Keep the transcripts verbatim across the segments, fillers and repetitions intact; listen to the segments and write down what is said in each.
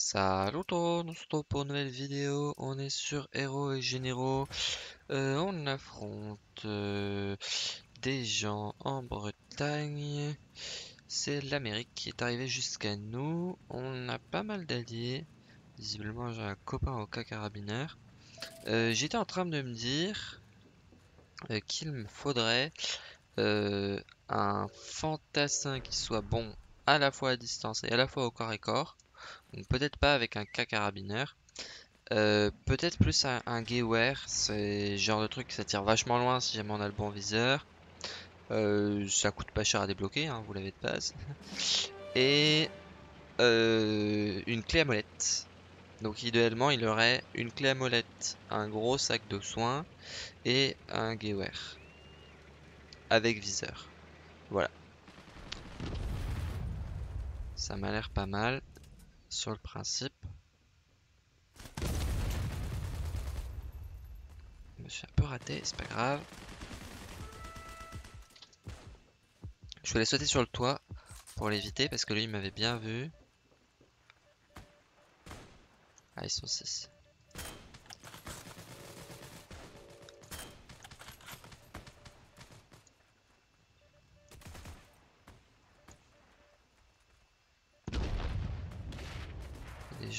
Salut tout le monde, nous sommes pour une nouvelle vidéo. On est sur Héros et Généraux. Euh, on affronte euh, des gens en Bretagne. C'est l'Amérique qui est arrivée jusqu'à nous. On a pas mal d'alliés. Visiblement, j'ai un copain au cas carabineur. Euh, J'étais en train de me dire euh, qu'il me faudrait euh, un fantassin qui soit bon à la fois à distance et à la fois au corps et corps. Donc peut-être pas avec un K carabineur, euh, peut-être plus un, un Gewehr, c'est genre de truc, ça tire vachement loin si jamais on a le bon viseur, euh, ça coûte pas cher à débloquer, hein, vous l'avez de base, et euh, une clé à molette. Donc idéalement il aurait une clé à molette, un gros sac de soins et un Gewehr avec viseur. Voilà, ça m'a l'air pas mal sur le principe. Je me suis un peu raté, c'est pas grave. Je voulais sauter sur le toit pour l'éviter parce que lui il m'avait bien vu. Ah, ils sont six.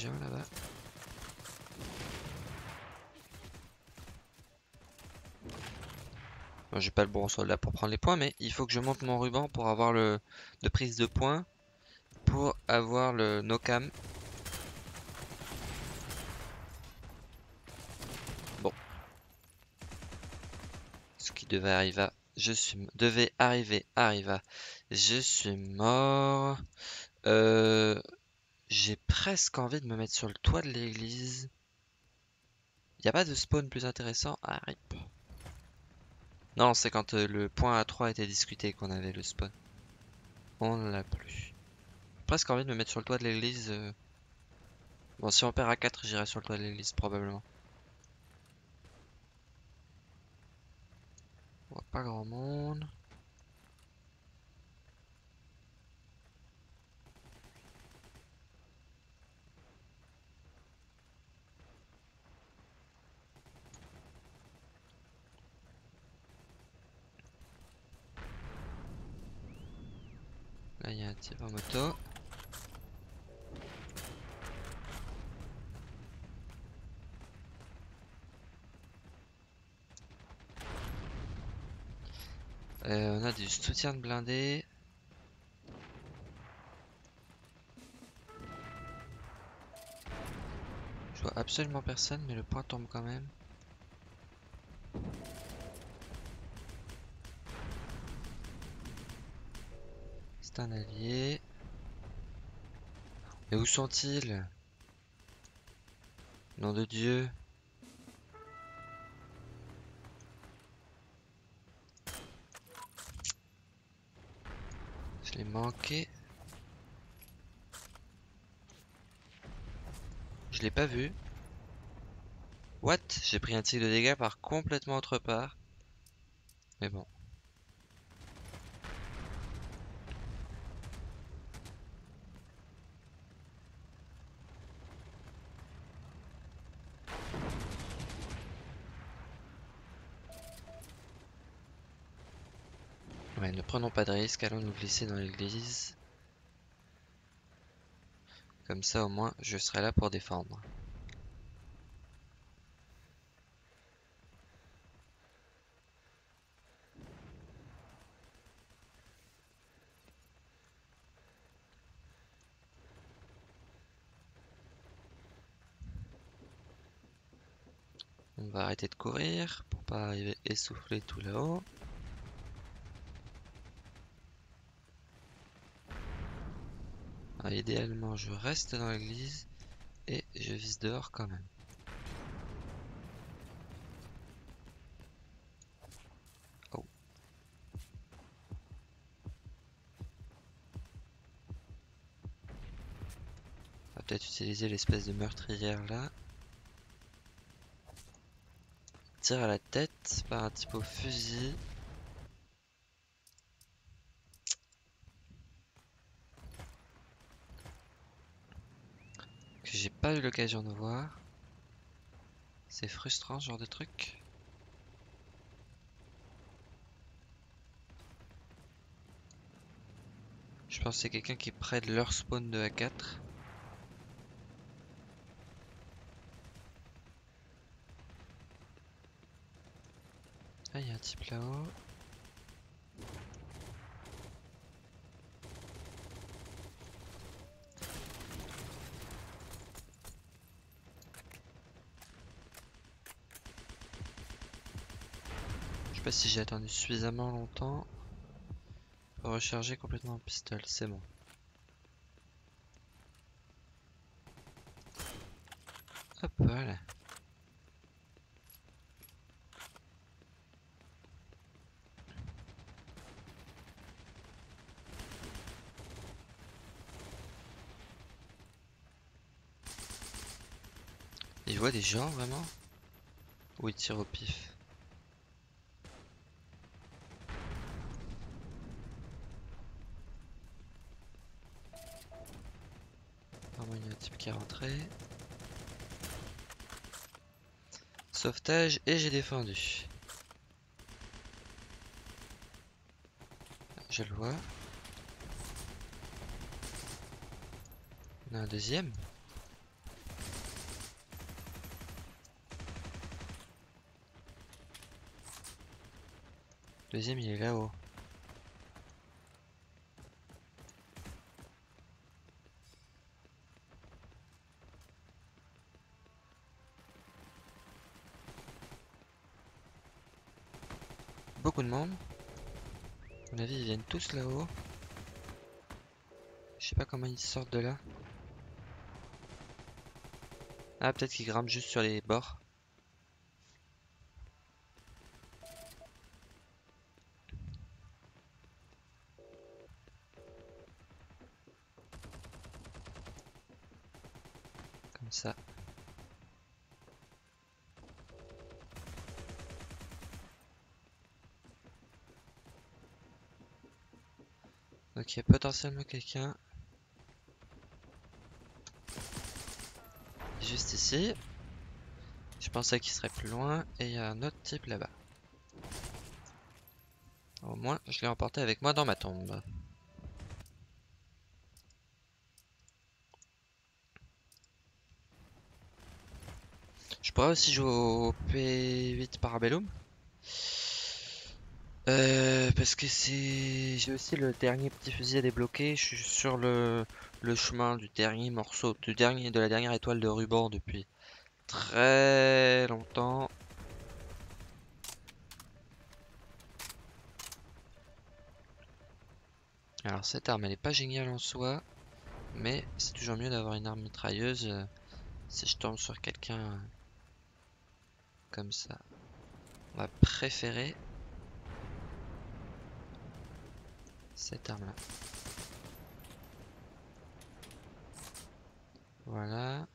Là-bas, bon, j'ai pas le bon soldat pour prendre les points, mais il faut que je monte mon ruban pour avoir le de prise de points pour avoir le no cam. Bon, ce qui devait arriver, je suis devait arriver, arriva. Je suis mort. Euh. J'ai presque envie de me mettre sur le toit de l'église. Y a pas de spawn plus intéressant. Ah, rip. Non, c'est quand euh, le point A trois était discuté qu'on avait le spawn. On l'a plus. Presque envie de me mettre sur le toit de l'église. Euh... Bon, si on perd A quatre, j'irai sur le toit de l'église probablement. On voit pas grand monde. Là il y a un type en moto. Euh, on a du soutien de blindés. Je vois absolument personne, mais le point tombe quand même. Un allié. Mais où sont-ils? Nom de Dieu. Je l'ai manqué. Je l'ai pas vu. What? J'ai pris un tir de dégâts par complètement autre part. Mais bon. Ouais, ne prenons pas de risque, allons nous glisser dans l'église. Comme ça au moins je serai là pour défendre. On va arrêter de courir pour pas arriver essoufflé tout là-haut. Alors, idéalement, je reste dans l'église et je vise dehors quand même. Oh. On va peut-être utiliser l'espèce de meurtrière là. Tire à la tête par un type au fusil. que j'ai pas eu l'occasion de voir. C'est frustrant ce genre de truc. Je pense que c'est quelqu'un qui est près de leur spawn de A quatre. Ah, il y a un type là-haut. Je sais pas si j'ai attendu suffisamment longtemps pour recharger complètement un pistolet, c'est bon. Hop, voilà. Il voit des gens vraiment? Ou il tire au pif? Il y a un type qui est rentré. Sauvetage et j'ai défendu. Je le vois. Il y en a un deuxième. Deuxième, il est là-haut. Beaucoup de membres. À mon avis, ils viennent tous là-haut. Je sais pas comment ils sortent de là. Ah, peut-être qu'ils grimpent juste sur les bords. Comme ça. Donc il y a potentiellement quelqu'un juste ici. Je pensais qu'il serait plus loin et il y a un autre type là-bas. Au moins je l'ai emporté avec moi dans ma tombe. Je pourrais aussi jouer au P huit Parabellum. Euh, parce que c'est... J'ai aussi le dernier petit fusil à débloquer. Je suis sur le, le chemin du dernier morceau, du dernier, de la dernière étoile de ruban depuis très longtemps. Alors cette arme elle est pas géniale en soi, mais c'est toujours mieux d'avoir une arme mitrailleuse euh, si je tombe sur quelqu'un euh, comme ça. On va préférer cette arme là. Voilà.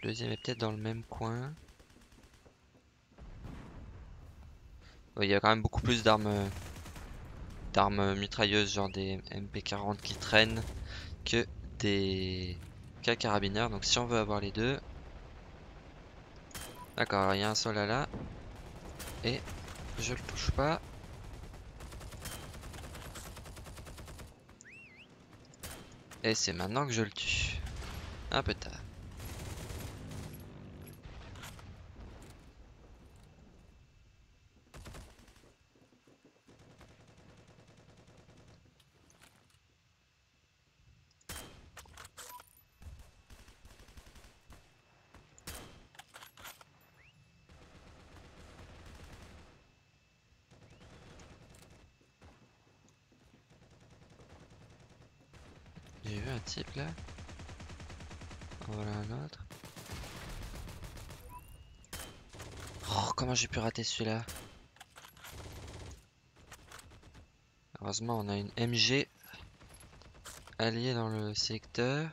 Le deuxième est peut-être dans le même coin. Ouais, il y a quand même beaucoup plus d'armes d'armes mitrailleuses, genre des M P quarante qui traînent, que des K-carabineurs. Donc si on veut avoir les deux. D'accord, alors il y a un sol à là. Et je le touche pas. Et c'est maintenant que je le tue. Un peu tard. J'ai vu un type là. Voilà un autre. Oh, comment j'ai pu rater celui-là. Heureusement, on a une M G alliée dans le secteur.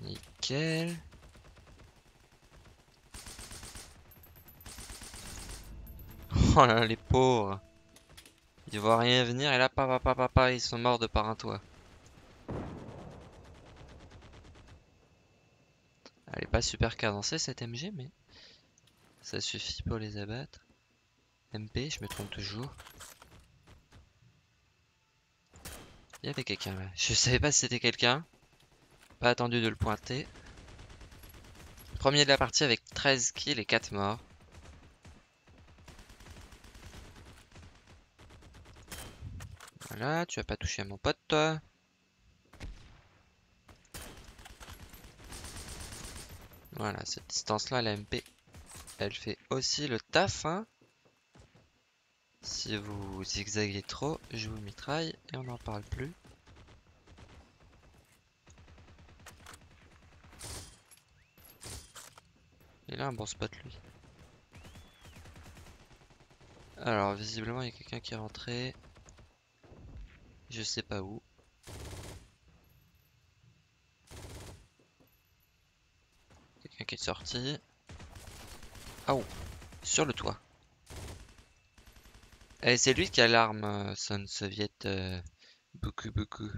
Nickel. Oh là, les pauvres. Ils voient rien venir et là, papa, papa, papa, ils sont morts de par un toit. Elle est pas super cadencée cette M G, mais ça suffit pour les abattre. M P, je me trompe toujours. Il y avait quelqu'un là. Je savais pas si c'était quelqu'un. Pas attendu de le pointer. Premier de la partie avec treize kills et quatre morts. Voilà, tu vas pas toucher à mon pote toi. Voilà, cette distance là, la M P, elle fait aussi le taf hein. Si vous zigzaguez trop, je vous mitraille et on n'en parle plus. Il a un bon spot lui. Alors visiblement il y a quelqu'un qui est rentré. Je sais pas où. Quelqu'un qui est sorti. Ah oh, sur le toit. Et c'est lui qui a l'arme euh, son Soviet euh, beaucoup beaucoup.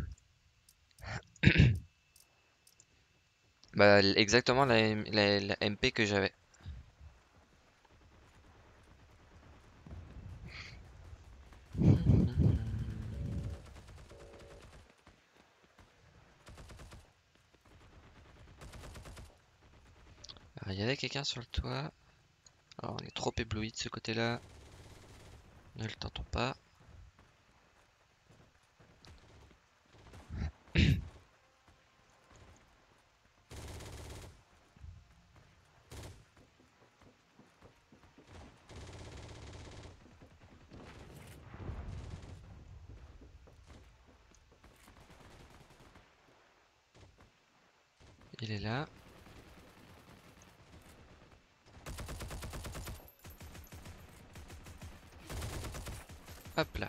Bah exactement la, la, la M P que j'avais. Il y avait quelqu'un sur le toit. Alors on est trop ébloui de ce côté-là. Ne le tentons pas. Il est là. Hop là.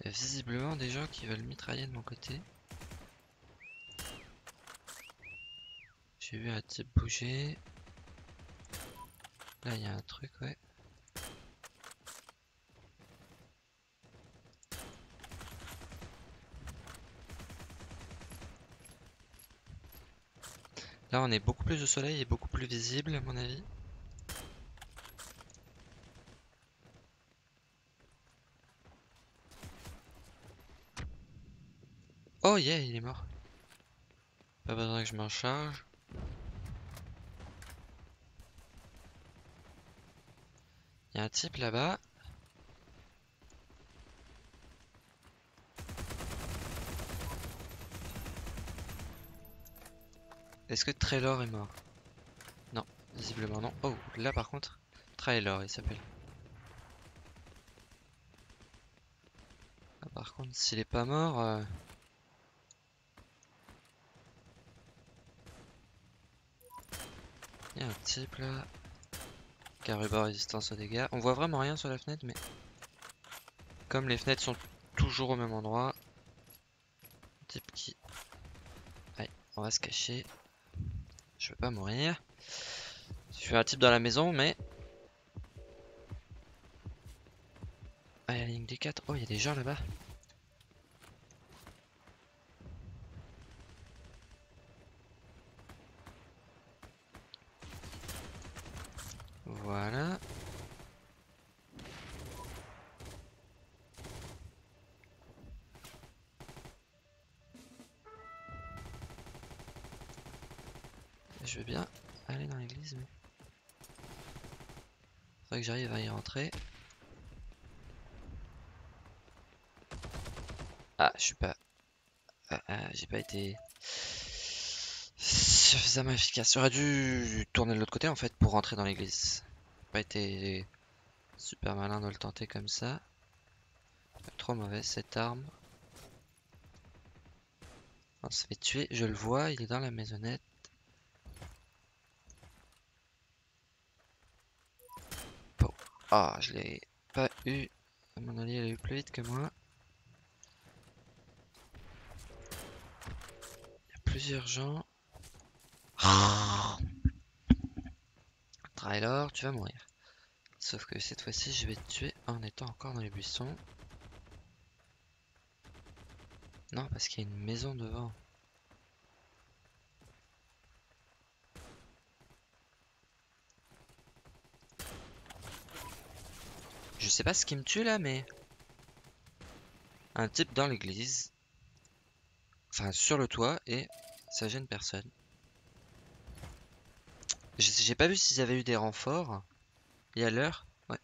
Il y a visiblement des gens qui veulent mitrailler de mon côté. J'ai vu un type bouger. Là il y a un truc, ouais. Là on est beaucoup plus au soleil et beaucoup plus visible à mon avis. Oh yeah, il est mort. Pas besoin que je m'en charge. Il y a un type là-bas. Est-ce que Trailer est mort? Non, visiblement non. Oh, là par contre, Trailer il s'appelle. Ah, par contre, s'il est pas mort... Euh... Il y a un type là. Carubin résistance aux dégâts. On voit vraiment rien sur la fenêtre, mais comme les fenêtres sont toujours au même endroit, type qui... Allez, on va se cacher. Je veux pas mourir. Je suis un type dans la maison, mais... Ah, il y a la ligne des quatre. Oh, il y a des gens là-bas. Voilà. Je veux bien aller dans l'église, mais il faudrait que j'arrive à y rentrer. Ah, je suis pas... Ah, ah, j'ai pas été... suffisamment efficace. J'aurais dû tourner de l'autre côté en fait pour rentrer dans l'église. Pas été super malin de le tenter comme ça. Trop mauvaise cette arme. On se fait tuer, je le vois, il est dans la maisonnette. Bon. Ah, je l'ai pas eu. Mon allié l'a eu plus vite que moi. Il y a plusieurs gens. Oh. Trailer, tu vas mourir. Sauf que cette fois-ci, je vais te tuer en étant encore dans les buissons. Non, parce qu'il y a une maison devant. Je sais pas ce qui me tue là, mais... Un type dans l'église. Enfin, sur le toit, et ça gêne personne. J'ai pas vu s'ils avaient eu des renforts. Il y a l'heure, ouais.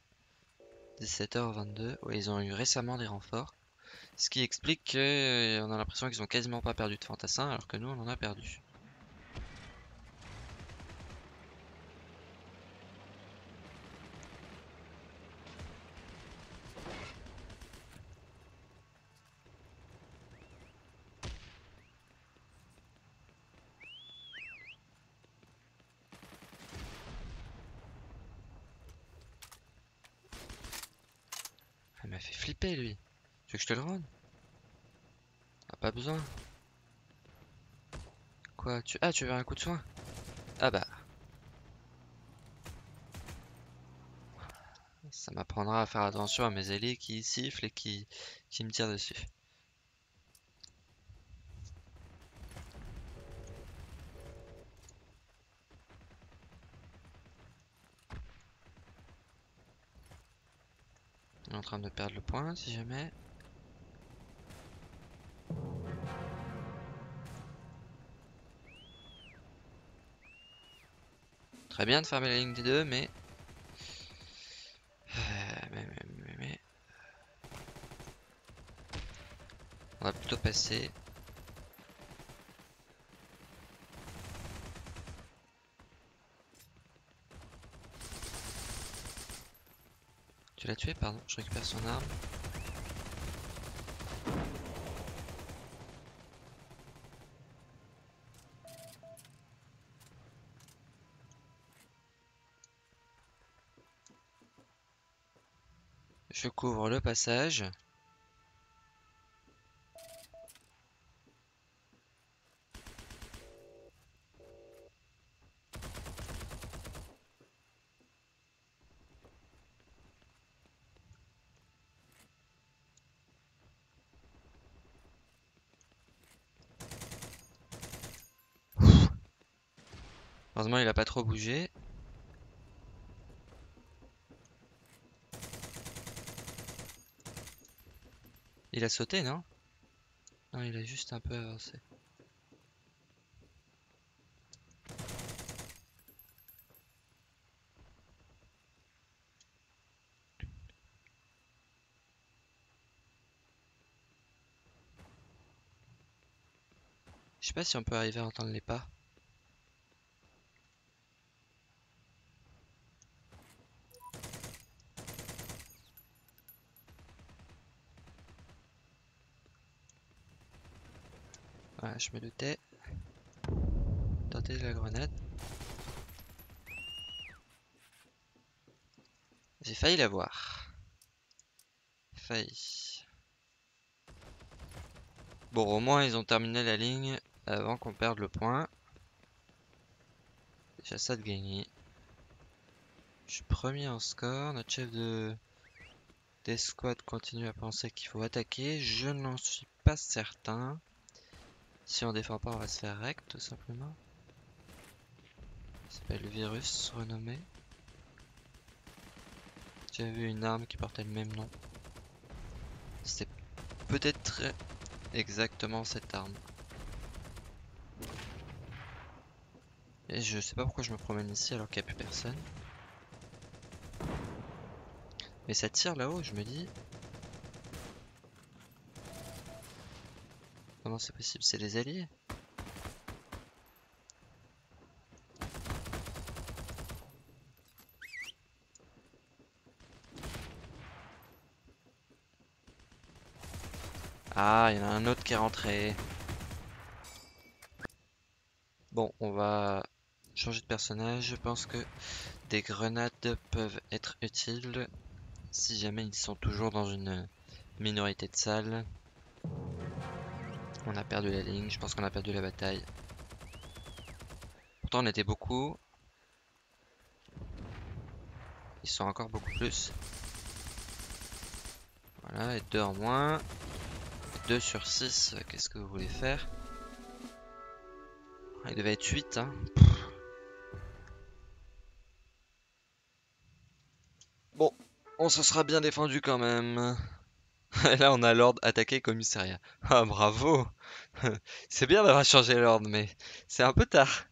dix-sept heures vingt-deux. Ouais, ils ont eu récemment des renforts. Ce qui explique qu'on a l'impression qu'ils ont quasiment pas perdu de fantassins, alors que nous on en a perdu. Elle m'a fait flipper lui. Tu veux que je te le rende? Ah, pas besoin. Quoi? Tu... Ah, tu veux un coup de soin? Ah bah. Ça m'apprendra à faire attention à mes alliés qui sifflent et qui, qui me tirent dessus. On est en train de perdre le point si jamais. Très bien de fermer la ligne des deux, mais... Euh, mais, mais, mais... On va plutôt passer... Tu l'as tué, pardon, je récupère son arme. Je couvre le passage. Ouf. Heureusement, il a pas trop bougé. Il a sauté, non? Non, il a juste un peu avancé. Je sais pas si on peut arriver à entendre les pas. Voilà, je me doutais. Tenter la grenade. J'ai failli la voir. Failli. Bon, au moins ils ont terminé la ligne avant qu'on perde le point. Déjà ça de gagner. Je suis premier en score. Notre chef de d'escouade continue à penser qu'il faut attaquer. Je n'en suis pas certain. Si on défend pas, on va se faire wreck tout simplement. Ça s'appelle le virus renommé. J'ai vu une arme qui portait le même nom. C'était peut-être exactement cette arme. Et je sais pas pourquoi je me promène ici alors qu'il n'y a plus personne. Mais ça tire là-haut, je me dis. Comment c'est possible? C'est des alliés? Ah, il y en a un autre qui est rentré. Bon, on va changer de personnage. Je pense que des grenades peuvent être utiles si jamais ils sont toujours dans une minorité de salles. On a perdu la ligne, je pense qu'on a perdu la bataille. Pourtant on était beaucoup. Ils sont encore beaucoup plus. Voilà, et deux en moins. deux sur six, qu'est-ce que vous voulez faire? Il devait être huit, hein. Bon, on se sera bien défendu quand même. Et là on a l'ordre attaquer commissariat. Ah bravo. C'est bien d'avoir changé l'ordre, mais c'est un peu tard.